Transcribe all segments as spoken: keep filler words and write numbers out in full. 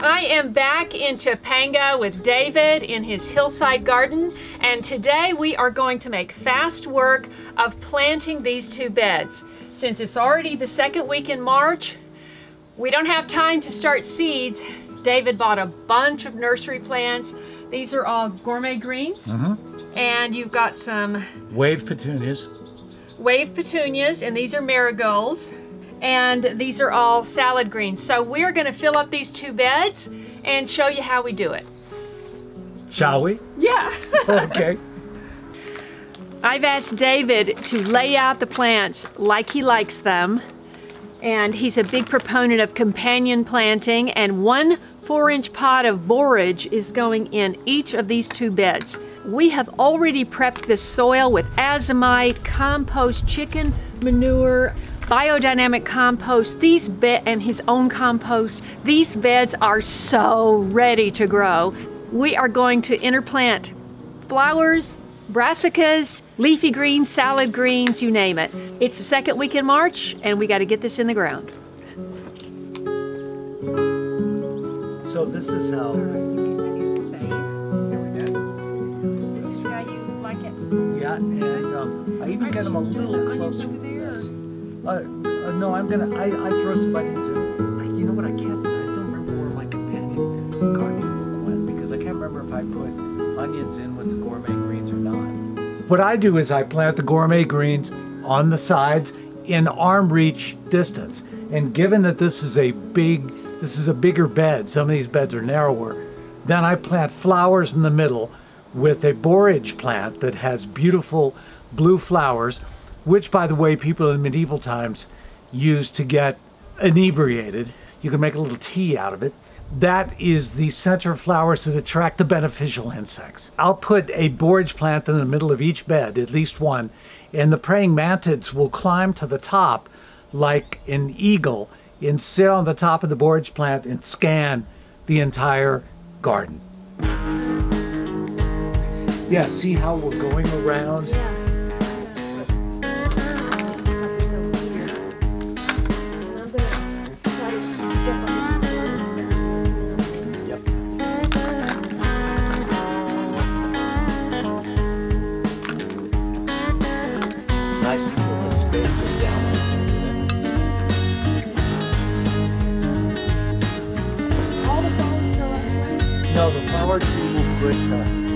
I am back in Topanga with David in his hillside garden, and today we are going to make fast work of planting these two beds. Since it's already the second week in March, we don't have time to start seeds. David bought a bunch of nursery plants. These are all gourmet greens, uh-huh. and you've got some wave petunias. Wave petunias, and these are marigolds. And these are all salad greens. So we're going to fill up these two beds and show you how we do it. Shall we? Yeah. Okay. I've asked David to lay out the plants like he likes them. And he's a big proponent of companion planting. And one four inch pod of borage is going in each of these two beds. We have already prepped the soil with azomite, compost, chicken manure, biodynamic compost, these bed and his own compost. These beds are so ready to grow. We are going to interplant flowers, brassicas, leafy greens, salad greens, you name it. It's the second week in March, and we got to get this in the ground. So this is how. All right, you can make it spade. There we go. This is how you like it. Yeah, and um, I even get them a little closer to this. Uh, uh, no, I'm gonna, I, I throw some bites into, I, you know what, I can't, I don't remember where my companion garden went, because I can't remember if I put onions in with the gourmet greens or not. What I do is I plant the gourmet greens on the sides in arm reach distance. And given that this is a big, this is a bigger bed, some of these beds are narrower, then I plant flowers in the middle with a borage plant that has beautiful blue flowers, which, by the way, people in medieval times used to get inebriated. You can make a little tea out of it. That is the center of flowers that attract the beneficial insects. I'll put a borage plant in the middle of each bed, at least one, and the praying mantids will climb to the top like an eagle and sit on the top of the borage plant and scan the entire garden. Yeah, see how we're going around? Yeah.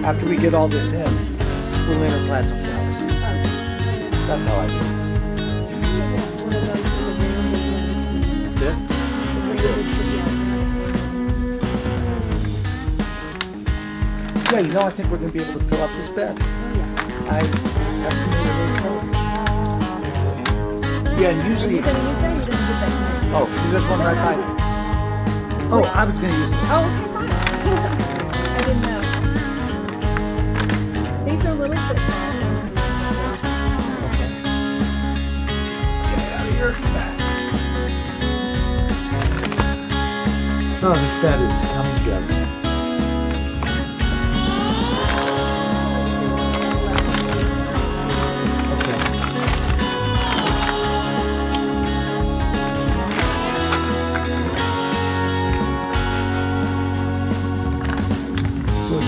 After we get all this in, we'll interplant some flowers. That's how I do it. This? Yeah, you know, I think we're going to be able to fill up this bed. I have Yeah, and usually... Oh, you just went right by it. Oh, I was going to use this. Oh, I didn't know. These are lilies that fall. Get out of here. Oh, this bed is coming together.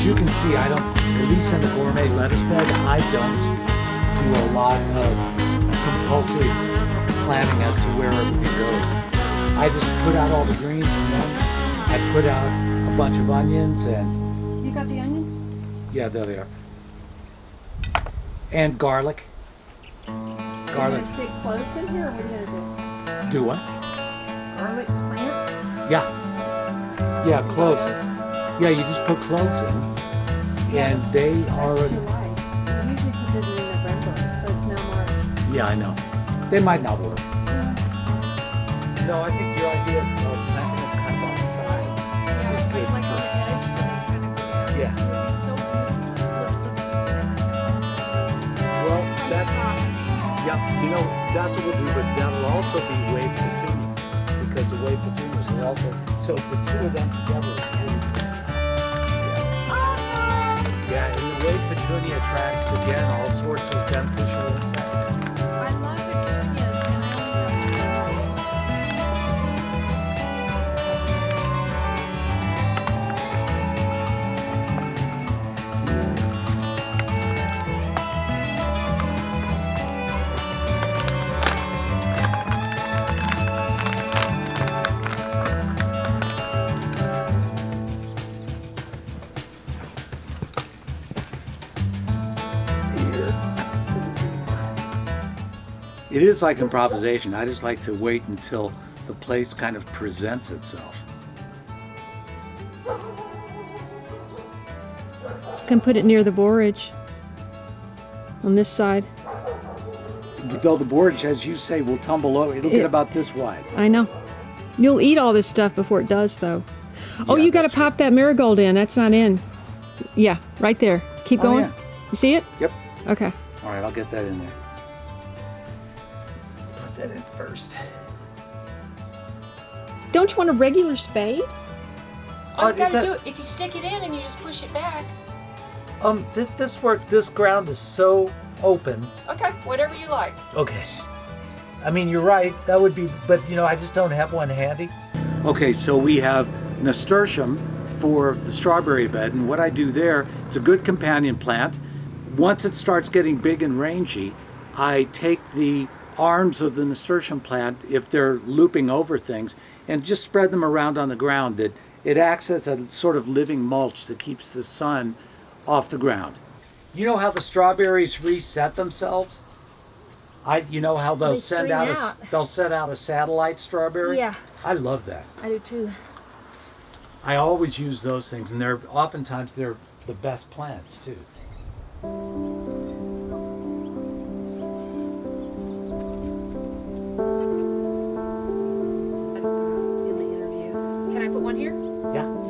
You can see I don't, at least in the gourmet lettuce bed, I don't do a lot of compulsive planning as to where everything goes. I just put out all the greens, and then I put out a bunch of onions and... You got the onions? Yeah, there they are. And garlic. Garlic. Are you going to stick cloves in here, or what are you going to do? Do what? Garlic plants? Yeah. Yeah, cloves. Yeah, you just put cloves in, yeah, and they are... That's July. Usually people do it in November, so it's now March. Yeah, I know. They might not work. Yeah. No, I think your idea of planting them kind of on the side yeah, is good. Like on the edge, so they kind of go down. Yeah. Well, that's... Yeah, you know, that's what we'll do, but that'll also be wave petunia, because the wave petunias will also... So the two of them together is really... way petunia attracts, again, all sorts of beneficial insects. I love petunias, and I. It is like improvisation. I just like to wait until the place kind of presents itself. You can put it near the borage on this side. Though the borage, as you say, will tumble over. It'll it, get about this wide. I know. You'll eat all this stuff before it does, though. Oh, yeah, you got to pop that marigold in. That's not in. Yeah, right there. Keep oh, going. Yeah. You see it? Yep. Okay. All right, I'll get that in there. That in first. Don't you want a regular spade? All uh, you gotta that, do it if you stick it in and you just push it back. Um, th this work. This ground is so open. Okay, whatever you like. Okay. I mean, you're right. That would be, but you know, I just don't have one handy. Okay, so we have nasturtium for the strawberry bed, and what I do there, it's a good companion plant. Once it starts getting big and rangy, I take the arms of the nasturtium plant, if they're looping over things, and just spread them around on the ground. That it acts as a sort of living mulch that keeps the sun off the ground. You know how the strawberries reset themselves? I, you know how they'll they send out, out. A, they'll send out a satellite strawberry. Yeah, I love that. I do too. I always use those things, and they're oftentimes they're the best plants too.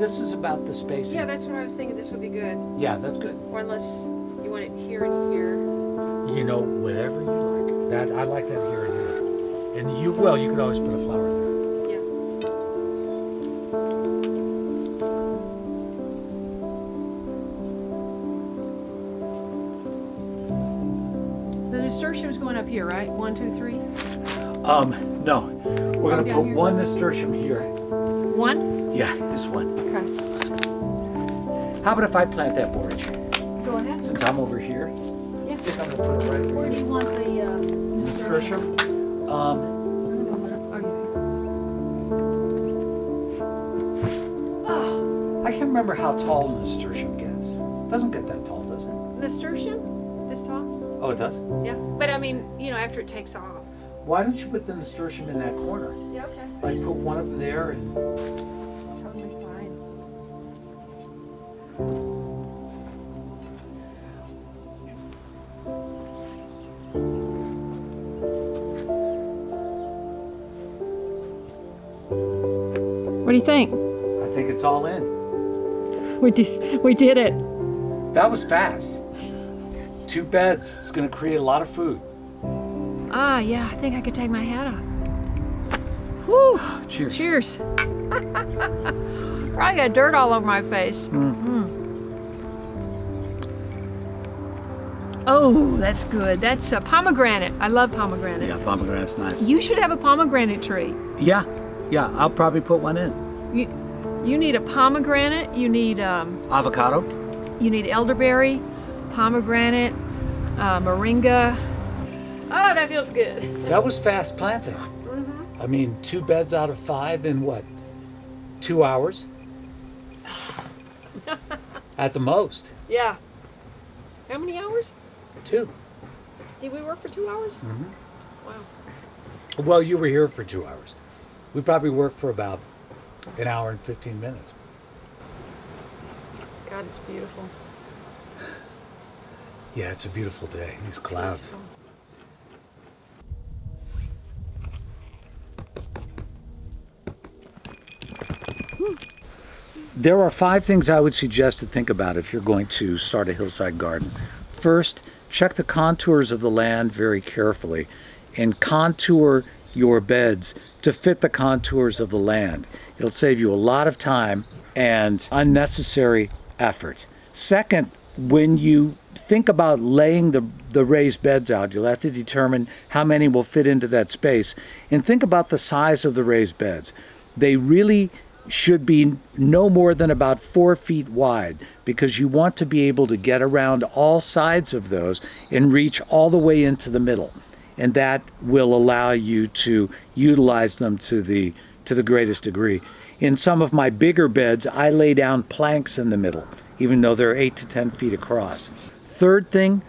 This is about the spacing. Yeah, that's what I was thinking. This would be good. Yeah, that's good. Or unless you want it here and here. You know, whatever you like. That I like that here and here. And you, well, you could always put a flower in there. Yeah. The nasturtium's going up here, right? One, two, three? Um, no. We're going to put one nasturtium here. One? Yeah, this one. Okay. How about if I plant that borage? Go ahead. Since I'm over here. Yeah. I think I'm going to put it right over here. Where do you want the um, nasturtium? Um, oh. I can't remember how tall the nasturtium gets. It doesn't get that tall, does it? Nasturtium? This tall? Oh, it does? Yeah. But I mean, you know, after it takes off. Why don't you put the nasturtium in that corner? Yeah, okay. Like put one up there and... Totally fine. What do you think? I think it's all in. We did, we did it. That was fast. Two beds. It's going to create a lot of food. Ah, yeah, I think I could take my hat off. Woo! Cheers. Cheers. Probably got dirt all over my face. Mm-hmm. Oh, that's good. That's a pomegranate. I love pomegranate. Yeah, pomegranate's nice. You should have a pomegranate tree. Yeah, yeah, I'll probably put one in. You, you need a pomegranate, you need... Um, avocado. You need elderberry, pomegranate, uh, moringa. Oh, that feels good. That was fast planting. Mm-hmm. I mean, two beds out of five in what? Two hours? At the most. Yeah. How many hours? Two. Did we work for two hours? Mm-hmm. Wow. Well, you were here for two hours. We probably worked for about an hour and fifteen minutes. God, it's beautiful. Yeah, it's a beautiful day. These clouds. Beautiful. There are five things I would suggest to think about if you're going to start a hillside garden. First, check the contours of the land very carefully and contour your beds to fit the contours of the land. It'll save you a lot of time and unnecessary effort. Second, when you think about laying the, the raised beds out, you'll have to determine how many will fit into that space. And think about the size of the raised beds. They really should be no more than about four feet wide, because you want to be able to get around all sides of those and reach all the way into the middle. And that will allow you to utilize them to the, to the greatest degree. In some of my bigger beds, I lay down planks in the middle, even though they're eight to ten feet across. Third thing,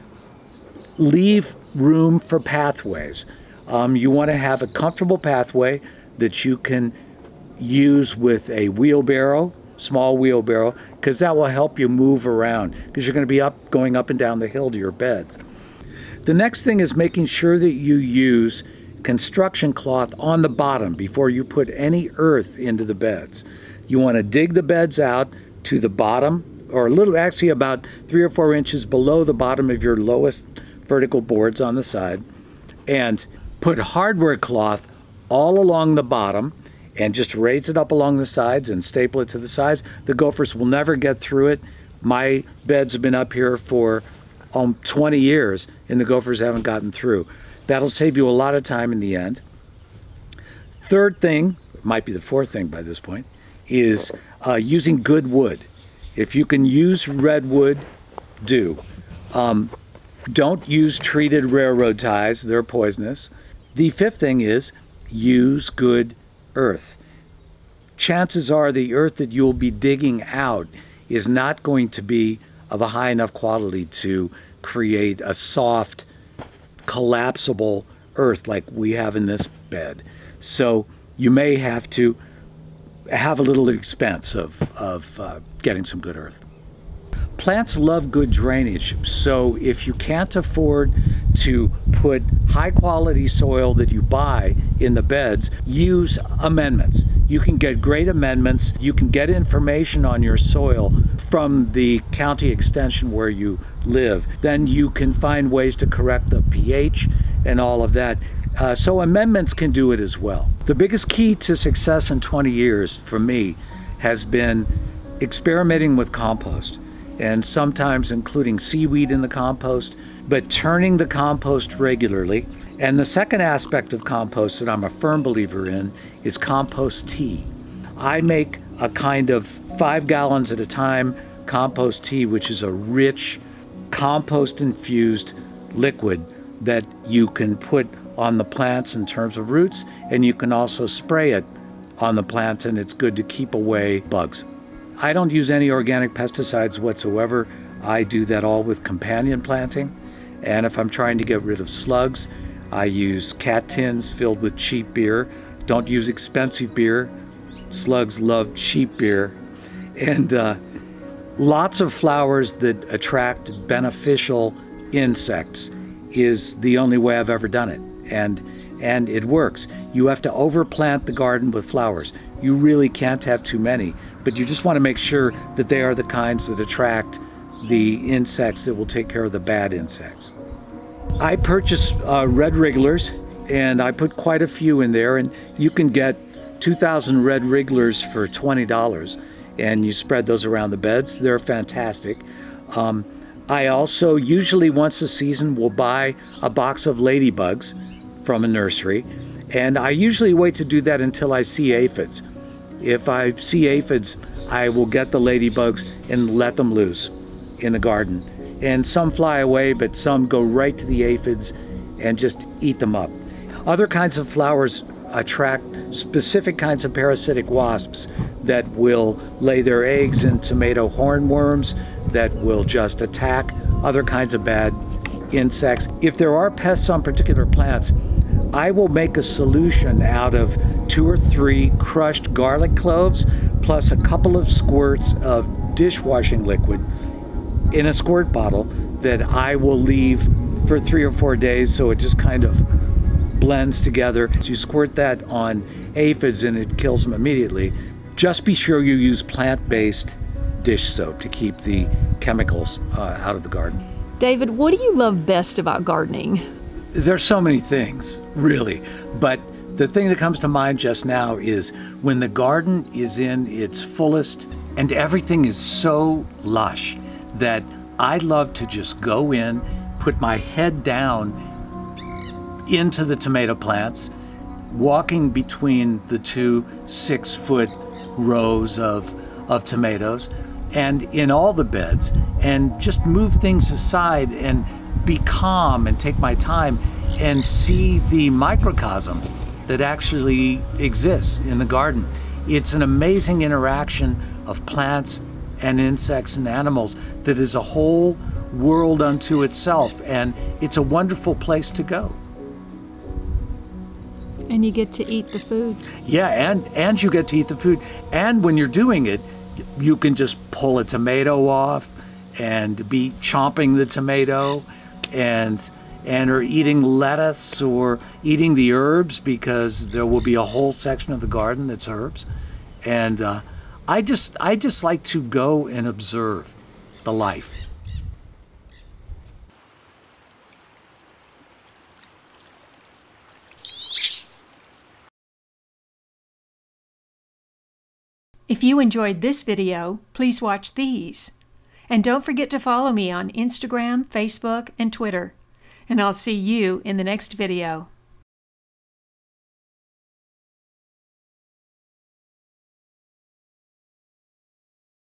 leave room for pathways. Um, you want to have a comfortable pathway that you can use with a wheelbarrow, small wheelbarrow, because that will help you move around, because you're going to be up, going up and down the hill to your beds. The next thing is making sure that you use construction cloth on the bottom before you put any earth into the beds. You want to dig the beds out to the bottom, or a little, actually about three or four inches below the bottom of your lowest vertical boards on the side, and put hardware cloth all along the bottom and just raise it up along the sides and staple it to the sides. The gophers will never get through it. My beds have been up here for um, twenty years and the gophers haven't gotten through. That'll save you a lot of time in the end. Third thing, might be the fourth thing by this point, is uh, using good wood. If you can use redwood, do. Um, don't use treated railroad ties, they're poisonous. The fifth thing is use good earth. Chances are the earth that you'll be digging out is not going to be of a high enough quality to create a soft, collapsible earth like we have in this bed. So you may have to have a little expense of, of uh, getting some good earth. Plants love good drainage, so if you can't afford to put high quality soil that you buy in the beds, use amendments. You can get great amendments. You can get information on your soil from the county extension where you live. Then you can find ways to correct the pH and all of that. Uh, so amendments can do it as well. The biggest key to success in twenty years for me has been experimenting with compost, and sometimes including seaweed in the compost, but turning the compost regularly. And the second aspect of compost that I'm a firm believer in is compost tea. I make a kind of five gallons at a time compost tea, which is a rich compost infused liquid that you can put on the plants in terms of roots, and you can also spray it on the plants, and it's good to keep away bugs. I don't use any organic pesticides whatsoever. I do that all with companion planting. And if I'm trying to get rid of slugs, I use cat tins filled with cheap beer. Don't use expensive beer. Slugs love cheap beer. And uh, lots of flowers that attract beneficial insects is the only way I've ever done it. And, and it works. You have to overplant the garden with flowers. You really can't have too many, but you just want to make sure that they are the kinds that attract the insects that will take care of the bad insects. I purchased uh, red wrigglers, and I put quite a few in there, and you can get two thousand red wrigglers for twenty dollars, and you spread those around the beds. They're fantastic. Um, I also usually once a season will buy a box of ladybugs from a nursery, and I usually wait to do that until I see aphids. If I see aphids, I will get the ladybugs and let them loose in the garden. And some fly away, but some go right to the aphids and just eat them up. Other kinds of flowers attract specific kinds of parasitic wasps that will lay their eggs in tomato hornworms that will just attack other kinds of bad insects. If there are pests on particular plants, I will make a solution out of two or three crushed garlic cloves plus a couple of squirts of dishwashing liquid in a squirt bottle that I will leave for three or four days so it just kind of blends together. So you squirt that on aphids and it kills them immediately. Just be sure you use plant-based dish soap to keep the chemicals uh, out of the garden. David, what do you love best about gardening? There's so many things, really, but the thing that comes to mind just now is when the garden is in its fullest and everything is so lush that I love to just go in, put my head down into the tomato plants, walking between the two six foot rows of, of tomatoes and in all the beds, and just move things aside and be calm and take my time and see the microcosm that actually exists in the garden. It's an amazing interaction of plants and insects and animals that is a whole world unto itself, and it's a wonderful place to go. And you get to eat the food. Yeah, and, and you get to eat the food. And when you're doing it, you can just pull a tomato off and be chomping the tomato and and are eating lettuce or eating the herbs, because there will be a whole section of the garden that's herbs. And uh, I just I just like to go and observe the life. If you enjoyed this video, please watch these. And don't forget to follow me on Instagram, Facebook, and Twitter. And I'll see you in the next video.